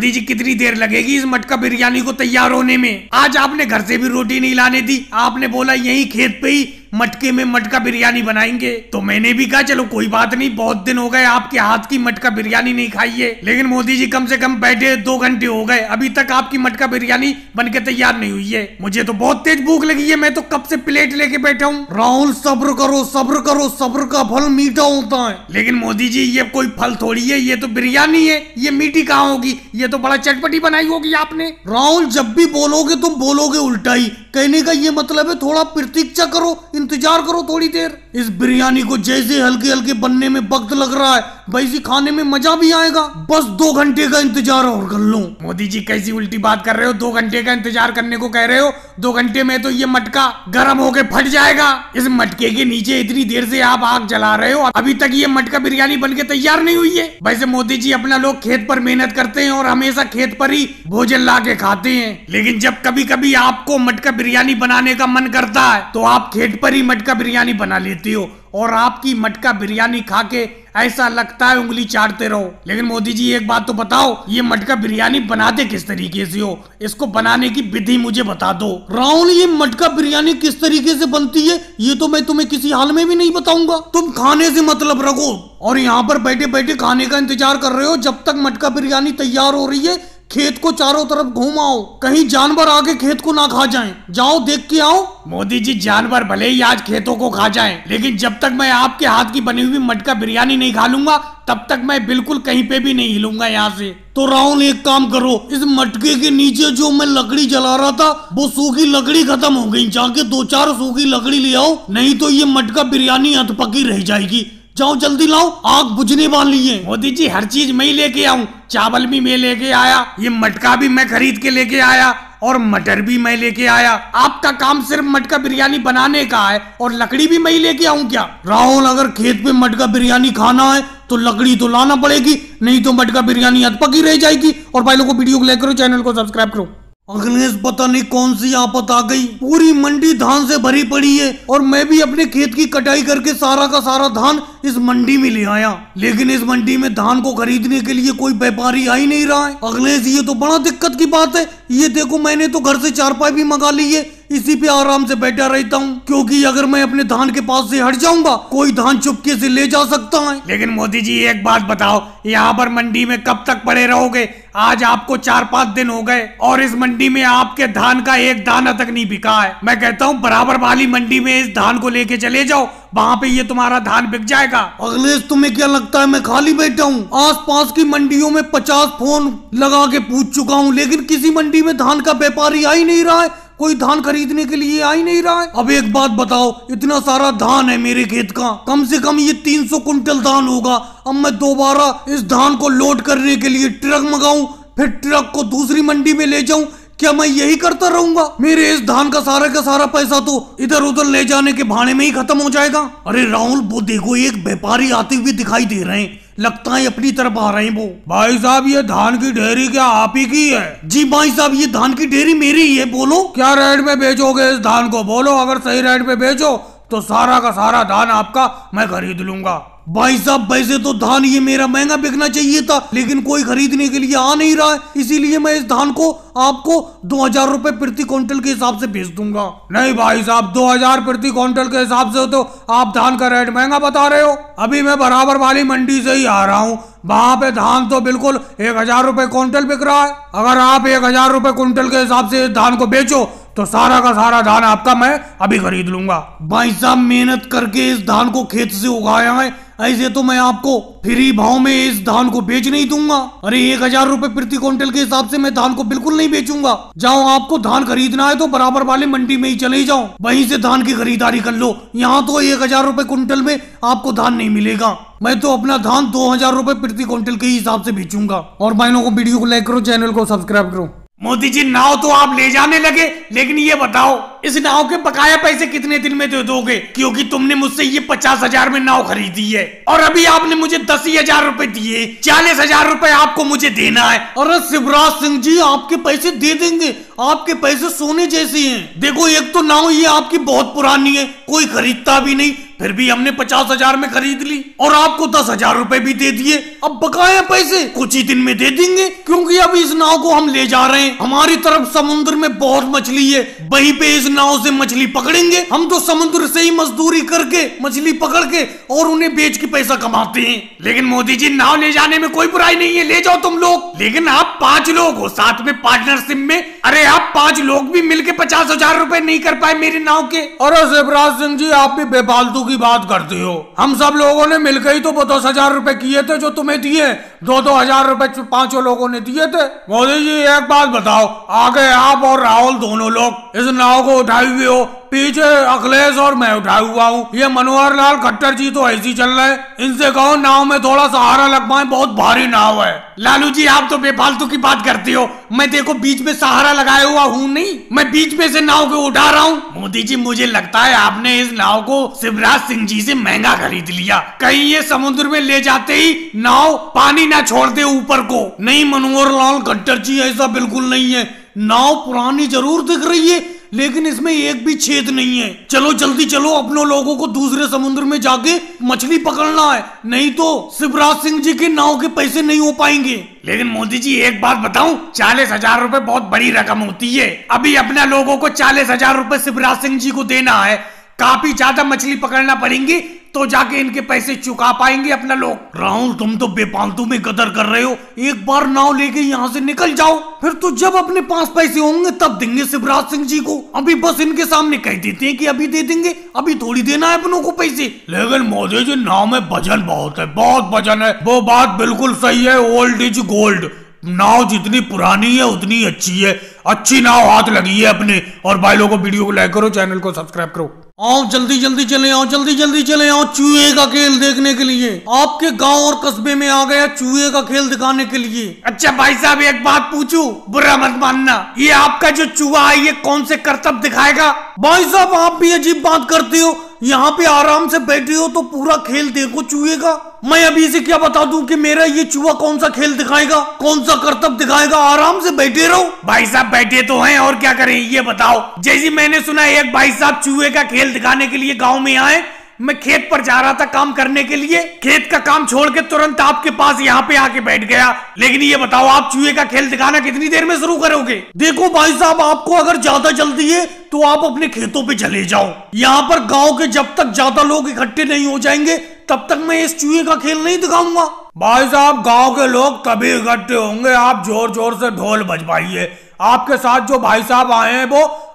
मोदी जी कितनी देर लगेगी इस मटका बिरयानी को तैयार होने में? आज आपने घर से भी रोटी नहीं लाने दी, आपने बोला यही खेत पे ही मटके में मटका बिरयानी बनाएंगे। तो मैंने भी कहा चलो कोई बात नहीं, बहुत दिन हो गए आपके हाथ की मटका बिरयानी नहीं खाई है। लेकिन मोदी जी कम से कम बैठे 2 घंटे हो गए, अभी तक आपकी मटका बिरयानी बनके तैयार नहीं हुई है। मुझे तो बहुत तेज भूख लगी है, मैं तो कब से प्लेट लेके बैठा हूँ। राहुल सब्र करो सब्र करो, सब्र का फल मीठा होता है। लेकिन मोदी जी ये कोई फल थोड़ी है, ये तो बिरयानी है, ये मीठी कहाँ होगी? ये तो बड़ा चटपटी बनाई होगी आपने। राहुल जब भी बोलोगे तुम बोलोगे उल्टा ही। कहने का ये मतलब है थोड़ा प्रतीक्षा करो, इंतजार करो थोड़ी देर। इस बिरयानी को जैसे हल्के हल्के बनने में वक्त लग रहा है वैसे खाने में मजा भी आएगा। बस 2 घंटे का इंतजार और कर लो। मोदी जी कैसी उल्टी बात कर रहे हो, 2 घंटे का इंतजार करने को कह रहे हो। 2 घंटे में तो ये मटका गर्म होके फट जाएगा। इस मटके के नीचे इतनी देर से आप आग जला रहे हो, अभी तक ये मटका बिरयानी बन के तैयार नहीं हुई है। वैसे मोदी जी अपना लोग खेत पर मेहनत करते हैं और हमेशा खेत पर ही भोजन ला के खाते हैं। लेकिन जब कभी कभी आपको मटका बिरयानी बनाने का मन करता है तो आप खेत पर ही मटका बिरयानी बना लेते हो और आपकी मटका बिरयानी खा के ऐसा लगता है उंगली चाटते रहो। लेकिन मोदी जी एक बात तो बताओ, ये मटका बिरयानी बनाते किस तरीके से हो? इसको बनाने की विधि मुझे बता दो। राहुल ये मटका बिरयानी किस तरीके से बनती है ये तो मैं तुम्हें किसी हाल में भी नहीं बताऊंगा। तुम खाने से मतलब रखो और यहाँ पर बैठे बैठे खाने का इंतजार कर रहे हो। जब तक मटका बिरयानी तैयार हो रही है खेत को चारों तरफ घुमाओ, कहीं जानवर आके खेत को ना खा जाएं। जाओ देख के आओ। मोदी जी जानवर भले ही आज खेतों को खा जाएं, लेकिन जब तक मैं आपके हाथ की बनी हुई मटका बिरयानी नहीं खा लूंगा तब तक मैं बिल्कुल कहीं पे भी नहीं हिलूंगा यहाँ से। तो राहुल एक काम करो, इस मटके के नीचे जो मैं लकड़ी जला रहा था वो सूखी लकड़ी खत्म हो गई, जाके 2-4 सूखी लकड़ी ले आओ, नहीं तो ये मटका बिरयानी अधपकी रह जाएगी। जाओ जल्दी लाओ, आग बुझने वाली है। मोदी जी हर चीज मैं ही लेके आऊं, चावल भी मैं लेके आया, ये मटका भी मैं खरीद के लेके आया और मटर भी मैं लेके आया। आपका काम सिर्फ मटका बिरयानी बनाने का है और लकड़ी भी मैं ही लेके आऊं क्या? राहुल अगर खेत पे मटका बिरयानी खाना है तो लकड़ी तो लाना पड़ेगी, नहीं तो मटका बिरयानी अधपकी रह जाएगी। और भाई लोगों वीडियो को लाइक करो, चैनल को सब्सक्राइब करो। अखिलेश पता नहीं कौन सी आफत आ गई, पूरी मंडी धान से भरी पड़ी है और मैं भी अपने खेत की कटाई करके सारा का सारा धान इस मंडी में ले आया, लेकिन इस मंडी में धान को खरीदने के लिए कोई व्यापारी आ ही नहीं रहा है। अखिलेश ये तो बड़ा दिक्कत की बात है। ये देखो मैंने तो घर से चारपाई भी मंगा ली है, इसी पे आराम से बैठा रहता हूँ, क्योंकि अगर मैं अपने धान के पास से हट जाऊंगा कोई धान चुपके से ले जा सकता है। लेकिन मोदी जी एक बात बताओ, यहाँ पर मंडी में कब तक पड़े रहोगे? आज आपको 4-5 दिन हो गए और इस मंडी में आपके धान का एक दाना तक नहीं बिका है। मैं कहता हूँ बराबर वाली मंडी में इस धान को लेके चले जाओ, वहाँ पे ये तुम्हारा धान बिक जाएगा। अखिलेश तुम्हें क्या लगता है मैं खाली बैठा हूँ? आस पास की मंडियों में 50 फोन लगा के पूछ चुका हूँ, लेकिन किसी मंडी में धान का व्यापारी आ ही नहीं रहा है, कोई धान खरीदने के लिए आ ही नहीं रहा है। अब एक बात बताओ, इतना सारा धान है मेरे खेत का, कम से कम ये 300 कुंटल धान होगा। अब मैं दोबारा इस धान को लोड करने के लिए ट्रक मंगाऊं, फिर ट्रक को दूसरी मंडी में ले जाऊं, क्या मैं यही करता रहूंगा? मेरे इस धान का सारा पैसा तो इधर उधर ले जाने के बहाने में ही खत्म हो जाएगा। अरे राहुल वो देखो एक व्यापारी आते हुए दिखाई दे रहे हैं, लगता है अपनी तरफ आ रहे हैं वो। भाई साहब ये धान की ढेरी क्या आप ही की है? जी भाई साहब ये धान की ढेरी मेरी ही है। बोलो क्या रेट में बेचोगे इस धान को? बोलो अगर सही रेट में बेचो तो सारा का सारा धान आपका मैं खरीद लूंगा। भाई साहब वैसे तो धान ये मेरा महंगा बिकना चाहिए था, लेकिन कोई खरीदने के लिए आ नहीं रहा है, इसीलिए मैं इस धान को आपको 2000 रुपए प्रति क्विंटल के हिसाब से बेच दूंगा। नहीं भाई साहब 2000 प्रति क्विंटल के हिसाब से तो आप धान का रेट महंगा बता रहे हो। अभी मैं बराबर वाली मंडी से ही आ रहा हूँ, वहाँ पे धान तो बिल्कुल 1000 रुपए क्विंटल बिक रहा है। अगर आप 1000 रुपए क्विंटल के हिसाब से इस धान को बेचो तो सारा का सारा धान आपका मैं अभी खरीद लूंगा। भाई साहब मेहनत करके इस धान को खेत से उगाया है, ऐसे तो मैं आपको फ्री भाव में इस धान को बेच नहीं दूंगा। अरे 1000 रुपए प्रति क्विंटल के हिसाब से मैं धान को बिल्कुल नहीं बेचूंगा। जाओ आपको धान खरीदना है तो बराबर वाले मंडी में ही चले जाओ, वहीं से धान की खरीदारी कर लो। यहाँ तो 1000 रुपए क्विंटल में आपको धान नहीं मिलेगा। मैं तो अपना धान 2000 रुपए प्रति क्विंटल के हिसाब से बेचूंगा। और भाई लोगों को वीडियो को लाइक करो, चैनल को सब्सक्राइब करो। मोदी जी नाव तो आप ले जाने लगे, लेकिन ये बताओ इस नाव के बकाया पैसे कितने दिन में दे दोगे? क्योंकि तुमने मुझसे ये 50,000 में नाव खरीदी है और अभी आपने मुझे 10,000 रुपए दिए, 40,000 रुपए आपको मुझे देना है। अरे शिवराज सिंह जी आपके पैसे दे देंगे, आपके पैसे सोने जैसे हैं। देखो एक तो नाव ये आपकी बहुत पुरानी है, कोई खरीदता भी नहीं, फिर भी हमने 50,000 में खरीद ली और आपको 10,000 रूपए भी दे दिए। अब बकाया पैसे कुछ ही दिन में दे देंगे क्योंकि अब इस नाव को हम ले जा रहे हैं। हमारी तरफ समुद्र में बहुत मछली है, वहीं पे इस नाव से मछली पकड़ेंगे। हम तो समुद्र से ही मजदूरी करके मछली पकड़ के और उन्हें बेच के पैसा कमाते हैं। लेकिन मोदी जी नाव ले जाने में कोई बुराई नहीं है, ले जाओ तुम लोग, लेकिन आप 5 लोग हो साथ में पार्टनरशिप में। अरे आप 5 लोग भी मिलके 50,000 रूपए नहीं कर पाए मेरे नाव के। अरे शिवराज सिंह जी आप भी बेफालतू की बात करते हो, हम सब लोगों ने मिलकर ही तो 10,000 रूपए किए थे जो तुम्हें दिए, 2-2 हजार रूपए 5 लोगों ने दिए थे। मोदी जी एक बात बताओ, आगे आप और राहुल दोनों लोग इस नाव को उठाए हुए हो, पीछे अखिलेश और मैं उठाया हुआ हूँ। ये मनोहर लाल खट्टर जी तो ऐसी चल रहे हैं, इनसे कहो नाव में थोड़ा सहारा लगवाएं, बहुत भारी नाव है। लालू जी आप तो बेफालतू की बात करते हो, मैं देखो बीच में सहारा लगाया हुआ हूँ, नहीं मैं बीच में से नाव को उठा रहा हूँ। मोदी जी मुझे लगता है आपने इस नाव को शिवराज सिंह जी से महंगा खरीद लिया, कहीं ये समुद्र में ले जाते ही नाव पानी ना छोड़ दे ऊपर को। नहीं मनोहर लाल खट्टर जी ऐसा बिल्कुल नहीं है, नाव पुरानी जरूर दिख रही है लेकिन इसमें एक भी छेद नहीं है। चलो जल्दी चलो, अपनों लोगों को दूसरे समुद्र में जाके मछली पकड़ना है, नहीं तो शिवराज सिंह जी के नाव के पैसे नहीं हो पाएंगे। लेकिन मोदी जी एक बात बताऊं, 40,000 रूपए बहुत बड़ी रकम होती है। अभी अपना लोगों को 40,000 रूपए शिवराज सिंह जी को देना है, काफी ज्यादा मछली पकड़ना पड़ेंगी तो जाके इनके पैसे चुका पाएंगे अपना लोग। राहुल तुम तो बेफालतू में गदर कर रहे हो, एक बार नाव लेके यहाँ से निकल जाओ, फिर तो जब अपने पास पैसे होंगे तब देंगे शिवराज सिंह जी को। अभी बस इनके सामने कह देते हैं कि अभी दे देंगे, अभी थोड़ी देना है अपनों को पैसे। लेकिन मोदी जी नाव में वजन बहुत है, बहुत वजन है। वो बात बिल्कुल सही है, ओल्ड इज गोल्ड, नाव जितनी पुरानी है उतनी अच्छी है। अच्छी नाव हाथ लगी है अपने। और भाई लोगों को वीडियो को लाइक करो, चैनल को सब्सक्राइब करो। आओ जल्दी जल्दी चले आओ, जल्दी जल्दी चले आओ चूहे का खेल देखने के लिए। आपके गांव और कस्बे में आ गया चूहे का खेल दिखाने के लिए। अच्छा भाई साहब एक बात पूछूं, बुरा मत मानना, ये आपका जो चूहा है ये कौन से करतब दिखाएगा? भाई साहब आप भी अजीब बात करते हो, यहाँ पे आराम से बैठे हो तो पूरा खेल देखो चूहे का। मैं अभी इसे क्या बता दूं कि मेरा ये चूहा कौन सा खेल दिखाएगा, कौन सा करतब दिखाएगा? आराम से बैठे रहो भाई साहब, बैठे तो हैं और क्या करें। ये बताओ, जैसे मैंने सुना एक भाई साहब चूहे का खेल दिखाने के लिए गाँव में आए, मैं खेत पर जा रहा था काम करने के लिए, खेत का काम छोड़ के तुरंत आपके पास यहाँ पे आके बैठ गया। लेकिन ये बताओ आप चूहे का खेल दिखाना कितनी देर में शुरू करोगे? देखो भाई साहब आपको अगर ज्यादा जल्दी है तो आप अपने खेतों पे चले जाओ, यहाँ पर गांव के जब तक ज्यादा लोग इकट्ठे नहीं हो जाएंगे तब तक मैं इस चूहे का खेल नहीं दिखाऊंगा। भाई साहब गाँव के लोग तभी इकट्ठे होंगे, आप जोर जोर से ढोल बजवाइए। आपके साथ जो भाई साहब आए हैं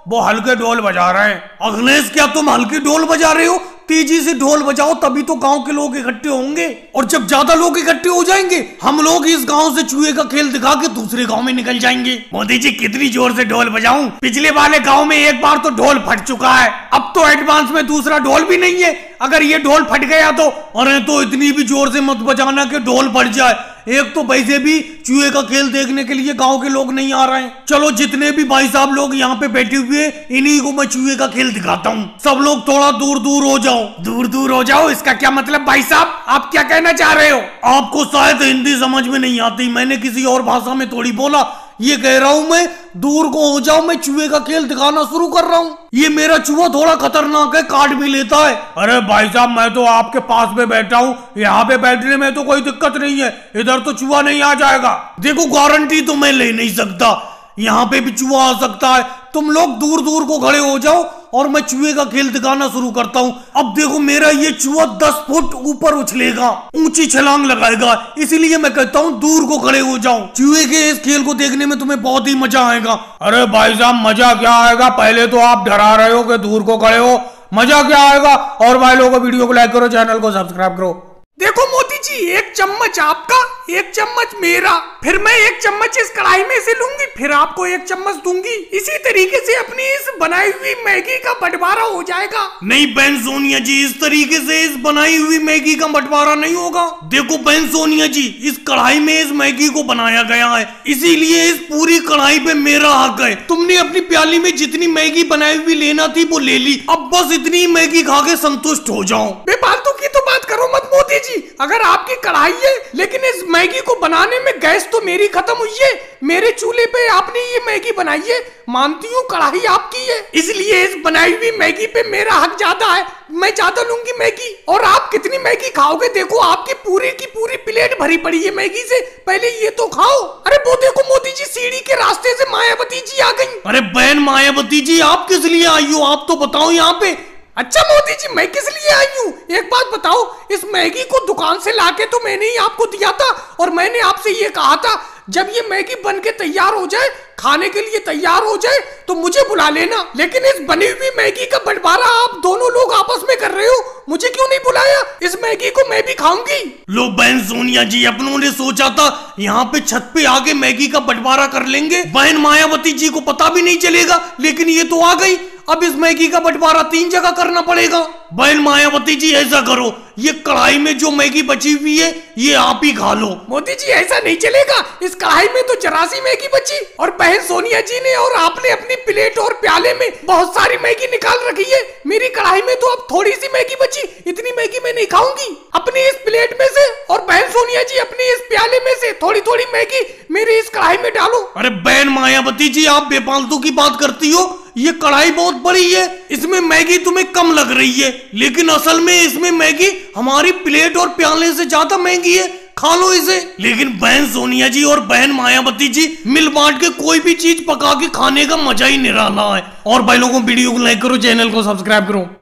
वो हल्के ढोल बजा रहे हैं। अखिलेश क्या तुम हल्की ढोल बजा रहे हो? तेजी से ढोल बजाओ तभी तो गांव के लोग इकट्ठे होंगे, और जब ज्यादा लोग इकट्ठे हो जाएंगे हम लोग इस गांव से चूहे का खेल दिखा के दूसरे गांव में निकल जाएंगे। मोदी जी कितनी जोर से ढोल बजाऊं? पिछले वाले गांव में एक बार तो ढोल फट चुका है, अब तो एडवांस में दूसरा ढोल भी नहीं है। अगर ये ढोल फट गया तो, अरे तो इतनी भी जोर से मत बजाना कि ढोल फट जाए। एक तो वैसे भी चूहे का खेल देखने के लिए गांव के लोग नहीं आ रहे हैं। चलो जितने भी भाई साहब लोग यहाँ पे बैठे हुए इन्हीं को मैं चूहे का खेल दिखाता हूँ। सब लोग थोड़ा दूर दूर हो जाओ, दूर दूर हो जाओ। इसका क्या मतलब भाई साहब, आप क्या कहना चाह रहे हो? आपको शायद हिंदी समझ में नहीं आती, मैंने किसी और भाषा में थोड़ी बोला। ये कह रहा हूँ मैं दूर को हो जाओ, मैं चूहे का खेल दिखाना शुरू कर रहा हूँ। ये मेरा चूहा थोड़ा खतरनाक है, काट भी लेता है। अरे भाई साहब मैं तो आपके पास में बैठा हूँ, यहाँ पे बैठने में तो कोई दिक्कत नहीं है, इधर तो चूहा नहीं आ जाएगा। देखो गारंटी तो मैं ले नहीं सकता, यहाँ पे भी चूहा आ सकता है। तुम लोग दूर दूर को खड़े हो जाओ और मैं चूहे का खेल दिखाना शुरू करता हूँ। अब देखो मेरा ये चूहा 10 फुट ऊपर उछलेगा, ऊंची छलांग लगाएगा, इसीलिए मैं कहता हूँ दूर को खड़े हो जाओ। चूहे के इस खेल को देखने में तुम्हें बहुत ही मजा आएगा। अरे भाई साहब मजा क्या आएगा, पहले तो आप डरा रहे हो कि दूर को खड़े हो, मजा क्या आएगा? और भाई लोगों को वीडियो को लाइक करो, चैनल को सब्सक्राइब करो। देखो मोदी जी 1 चम्मच आपका, 1 चम्मच मेरा, फिर मैं 1 चम्मच इस कढ़ाई में से लूंगी, फिर आपको 1 चम्मच दूंगी। इसी तरीके से अपनी इस बनाई हुई मैगी का बंटवारा हो जाएगा। नहीं बहन सोनिया जी, इस तरीके से इस बनाई हुई मैगी का बंटवारा नहीं होगा। देखो बहन सोनिया जी, इस कढ़ाई में इस मैगी को बनाया गया है, इसीलिए इस पूरी कढ़ाई पे मेरा हक है। तुमने अपनी प्याली में जितनी मैगी बनाई हुई लेना थी वो ले ली, अब बस इतनी मैगी खा के संतुष्ट हो जाओ। बेफालतू की तो बात करो मत मोदी जी, अगर आपकी कढ़ाई है लेकिन इस मैगी को बनाने में गैस तो मेरी खत्म हुई है, मेरे चूल्हे पे आपने ये मैगी बनाई है, मानती हूँ कढ़ाई आपकी है, इसलिए इस बनाई हुई मैगी पे मेरा हक ज्यादा है, मैं ज्यादा लूंगी मैगी। और आप कितनी मैगी खाओगे, देखो आपकी पूरी की पूरी प्लेट भरी पड़ी है मैगी से, पहले ये तो खाओ। अरे वो देखो मोदी जी सीढ़ी के रास्ते से मायावती जी आ गई। अरे बहन मायावती जी आप किस लिए आई हो, आप तो बताओ यहाँ पे। अच्छा मोदी जी मैं किस लिए आई हूँ एक बात बताओ, इस मैगी को दुकान से लाके तो मैंने ही आपको दिया था, और मैंने आपसे ये कहा था जब ये मैगी बन के तैयार हो जाए, खाने के लिए तैयार हो जाए तो मुझे बुला लेना, लेकिन इस बनी हुई मैगी का बंटवारा आप दोनों लोग आपस में कर रहे हो, मुझे क्यों नहीं बुलाया, इस मैगी को मैं भी खाऊंगी। लो बहन सोनिया जी अपनों ने सोचा था यहाँ पे छत पे आके मैगी का बंटवारा कर लेंगे, बहन मायावती जी को पता भी नहीं चलेगा, लेकिन ये तो आ गई। अब इस मैगी का बंटवारा तीन जगह करना पड़ेगा। बहन मायावती जी ऐसा करो, ये कढ़ाई में जो मैगी बची हुई है ये आप ही खा लो। मोदी जी ऐसा नहीं चलेगा, इस कढ़ाई में तो जरा सी मैगी बची, और बहन सोनिया जी ने और आपने अपनी प्लेट और प्याले में बहुत सारी मैगी निकाल रखी है, मेरी कढ़ाई में तो अब थोड़ी सी मैगी बची, इतनी मैगी मैं नहीं खाऊंगी। अपनी इस प्लेट में से और बहन सोनिया जी अपने इस प्याले में से थोड़ी थोड़ी मैगी मेरी इस कढ़ाई में डालो। अरे बहन मायावती जी आप बेफालतू की बात करती हो, ये कढ़ाई बहुत बड़ी है, इसमें मैगी तुम्हें कम लग रही है, लेकिन असल में इसमें मैगी हमारी प्लेट और प्याले से ज्यादा महंगी है, खा लो इसे। लेकिन बहन सोनिया जी और बहन मायावती जी मिल बांट के कोई भी चीज पका के खाने का मजा ही निराला है। और भाई लोगों वीडियो को लाइक करो, चैनल को सब्सक्राइब करो।